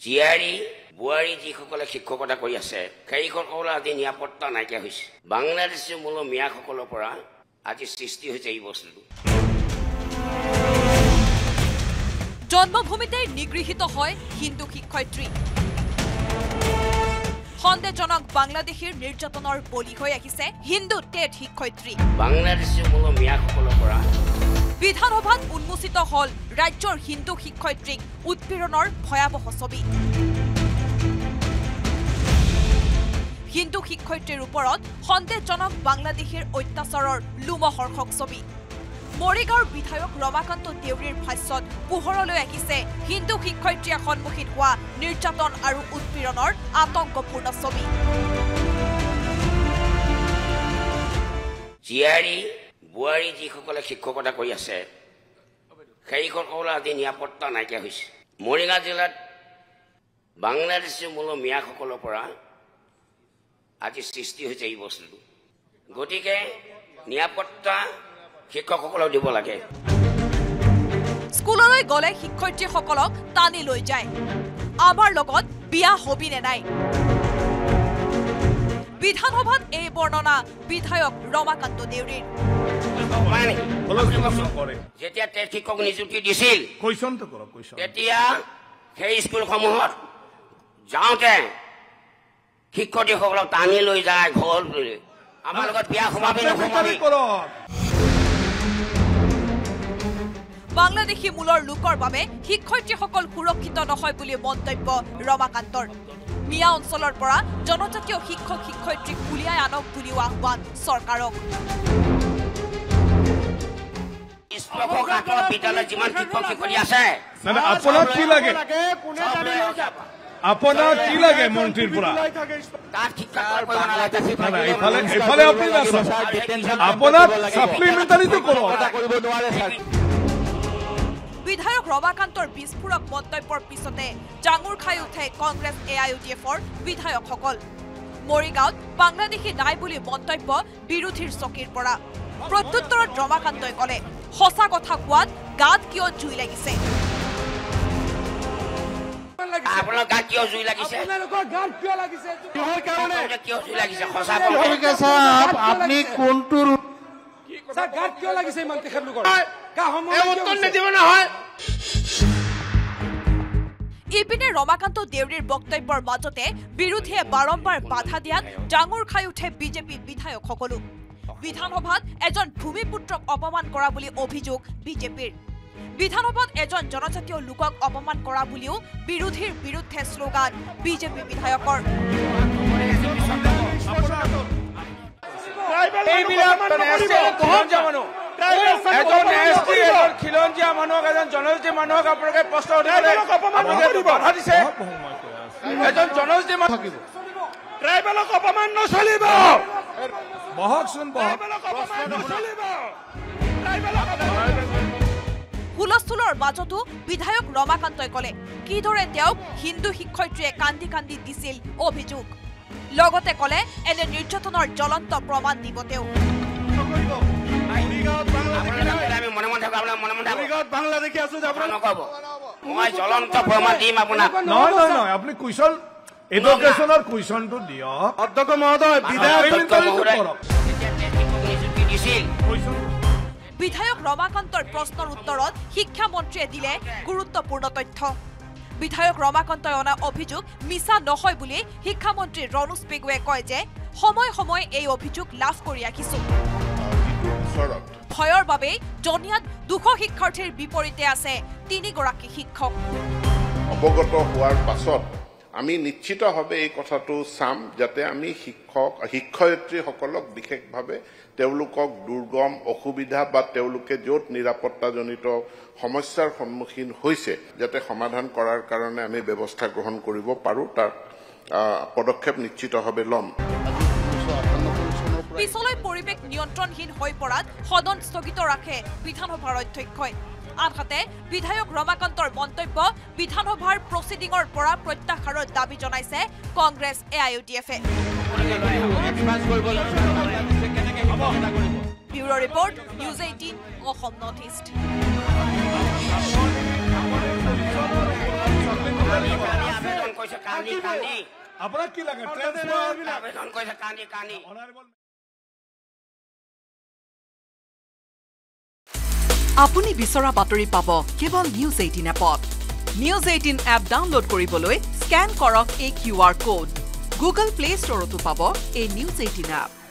Jiari, Buari Jikola Shikota Koya said, Kaikola de Niapota Nakahish, Bangladesh Mulo Miakokolopora, at his 60 was জন্মভূমিতে নিগৃহীত হয় হিন্দু শিক্ষয়িত্রী সন্দেহজনক বাংলাদেশীৰ নিৰ্যাতনৰ বলি হৈ আহিছে হিন্দু টেট শিক্ষয়িত্ৰী বাংলাদেশী মূল মিয়াসকলৰ পৰা বিধানসভাত উন্মোচিত হল ৰাজ্যৰ হিন্দু শিক্ষয়িত্ৰীক উৎপীড়নৰ ভয়াবহ ছবি হিন্দু শিক্ষয়িত্ৰীৰ ওপৰত সন্দেহজনক বাংলাদেশীৰ অত্যাচাৰৰ লোমহৰ্ষক ছবি মৰিগাঁৱৰ বিধায়ক ৰমাকান্ত দেউৰীৰ ভাষ্যত পোহৰলৈ আহিছে হিন্দু শিক্ষয়িত্ৰীৰ সন্মুখীন হোৱা নিৰ্যাতন আৰু উৎপীড়নৰ আতংকপূৰ্ণ ছবি জিয়াৰি বুৱাৰী যিসকলে শিক্ষকতা কৰি আছে সেইখন ওলাদি নিৰাপত্তা নাইকিয়া হৈছে মৰিগাঁও জিলাত বাংলাদেশী মূল মিয়াসকলৰ পৰা আজি সৃষ্টি হৈছে এই বস্তু গতিকে নিৰাপত্তা শিক্ষকসকলক দিব লাগে স্কুললৈ গলে শিক্ষয়িত্ৰীসকলক টানি লৈ যায় আমাৰ লগত বিয়া হবি নে নাই বিধানসভাত এই বৰ্ণনা বিধায়ক ৰমাকান্ত দেউৰীৰ যেতিয়া শিক্ষক নিযুক্তি দিছিল কৈছন্ত কৰক কৈছ তেতিয়া সেই স্কুলসমূহত যাওঁতে শিক্ষয়িত্ৰীসকলক টানি লৈ যায় ঘৰলৈ আমাৰ লগত বিয়া হবাবি নে নাই বাংলাদেশী মূলৰ লোকৰ বাবে শিক্ষয়িত্ৰীসকল সুৰক্ষিত নহয় বুলি মন্তব্য ৰমাকান্তৰ মিয়া অঞ্চলৰ পৰা জনজাতীয় শিক্ষক শিক্ষয়িত্ৰীক উলিয়াই আনক বুলি আহ্বান চৰকাৰক আপোনাৰ কি লাগে মন্ত্ৰীৰ পৰা আপোনাৰ সাপ্লিমেণ্টাৰীটো কৰক বিধায়ক ৰমাকান্তৰ বিস্ফোৰক মন্তব্যৰ পিছতে জাঙুৰ খাই উঠে কংগ্ৰেছ AIUDFৰ বিধায়কসকল মৰিগাঁৱত বাংলাদেশী নাই বুলি মন্তব্য বিৰোধীৰ চকীৰ পৰা প্ৰত্যুত্তৰত ৰমাকান্তই কলে হসা কথা কোৱাত গাত কিয় জুই লাগিছে আপোনাৰ গাত কিয় জুই লাগিছে আপোনালোকৰ গাত কিয় লাগিছে কিহৰ কাৰণে কিয় জুই লাগিছে হসা কথা সাহেব আপুনি কোনটো স্যাৰ গাত কিয় লাগিছে মন্ত্ৰী খেলুকৰ ইপিনে ৰমাকান্ত দেউৰীৰ বক্তব্যৰ মাজতে বিৰোধীয়ে বাৰম্বাৰ বাধা দিয়াত ডাঙৰ খাই উঠে বিজেপি বিধায়কসকল বিধানসভাত এজন ভূমিপুত্ৰক অপমান কৰা বুলি অভিযোগ বিজেপিৰ বিধানসভাত এজন জনজাতীয় লোকক অপমান কৰা বুলিও বিৰোধীৰ বিৰুদ্ধে স্লোগান বিজেপি বিধায়কৰ খিলঞ্জীয়া মানুহক এজন জনজাতি মানুহক আপোনালোকে প্ৰশ্ন এজন জনজাতি মানুহ ট্ৰাইবেলক অপমান নচলিব হুলস্থুলৰ মাজতো বিধায়ক ৰমাকান্তই কলে কিদৰে তেওঁক হিন্দু শিক্ষয়িত্ৰীয়ে কান্দি কান্দি দিছিল অভিযোগ লগতে কলে এনে নিৰ্যাতনৰ জ্বলন্ত প্ৰমাণ দিব তেওঁ বিধায়ক রমাকান্তর প্রশ্নের উত্তরত শিক্ষামন্ত্রী দিলে গুরুত্বপূর্ণ তথ্য বিধায়ক রমাকান্তই অনা অভিযোগ মিছা নহয় বলে শিক্ষামন্ত্রী রনোজ পেগুৱে কয় যে সময় সময় এই অভিযোগ লাভ কৰি ৰাখিছো ভয়ৰ বাবে জনিয়াত দুখ শিক্ষাৰ্থীৰ বিপৰীতে আছে তিনিগৰাকী শিক্ষক অৱগত হোৱাৰ পাছত আমি নিশ্চিতভাৱে এই কথাটো চাম যাতে আমি শিক্ষক শিক্ষয়িত্ৰীসকলক বিশেষভাৱে তেওঁলোকক দুৰ্গম অসুবিধা বা তেওঁলোকে য'ত নিৰাপত্তাজনিত সমস্যাৰ সন্মুখীন হৈছে যাতে সমাধান কৰাৰ কাৰণে আমি ব্যৱস্থা গ্ৰহণ কৰিব পাৰো তাৰ পদক্ষেপ নিশ্চিতভাৱে ল'ম পিছলৈ পৰিৱেশ নিয়ন্ত্ৰণহীন হৈ পৰাত সদন স্থগিত ৰাখে বিধানসভাৰ অধ্যক্ষই আনহাতে বিধায়ক ৰমাকান্তৰ মন্তব্য বিধানসভাৰ প্ৰচিডিঙৰ পৰা প্ৰত্যাহাৰৰ দাবী জনাইছে Congress AIUDF bureau report news 18 Assam north east কৈছে কানি কানি আপনাৰা কি লাগে ট্ৰান্সফাৰ আবেদন কৈছে কানি কানি আপুনি বিচৰা বাতৰি পাব কেৱল নিউজ 18 এপত নিউজ 18 এপ ডাউনলোড কৰিবলৈ স্ক্যান কৰক এই QR code Google Play Store to পাব এই নিউজ 18 এপ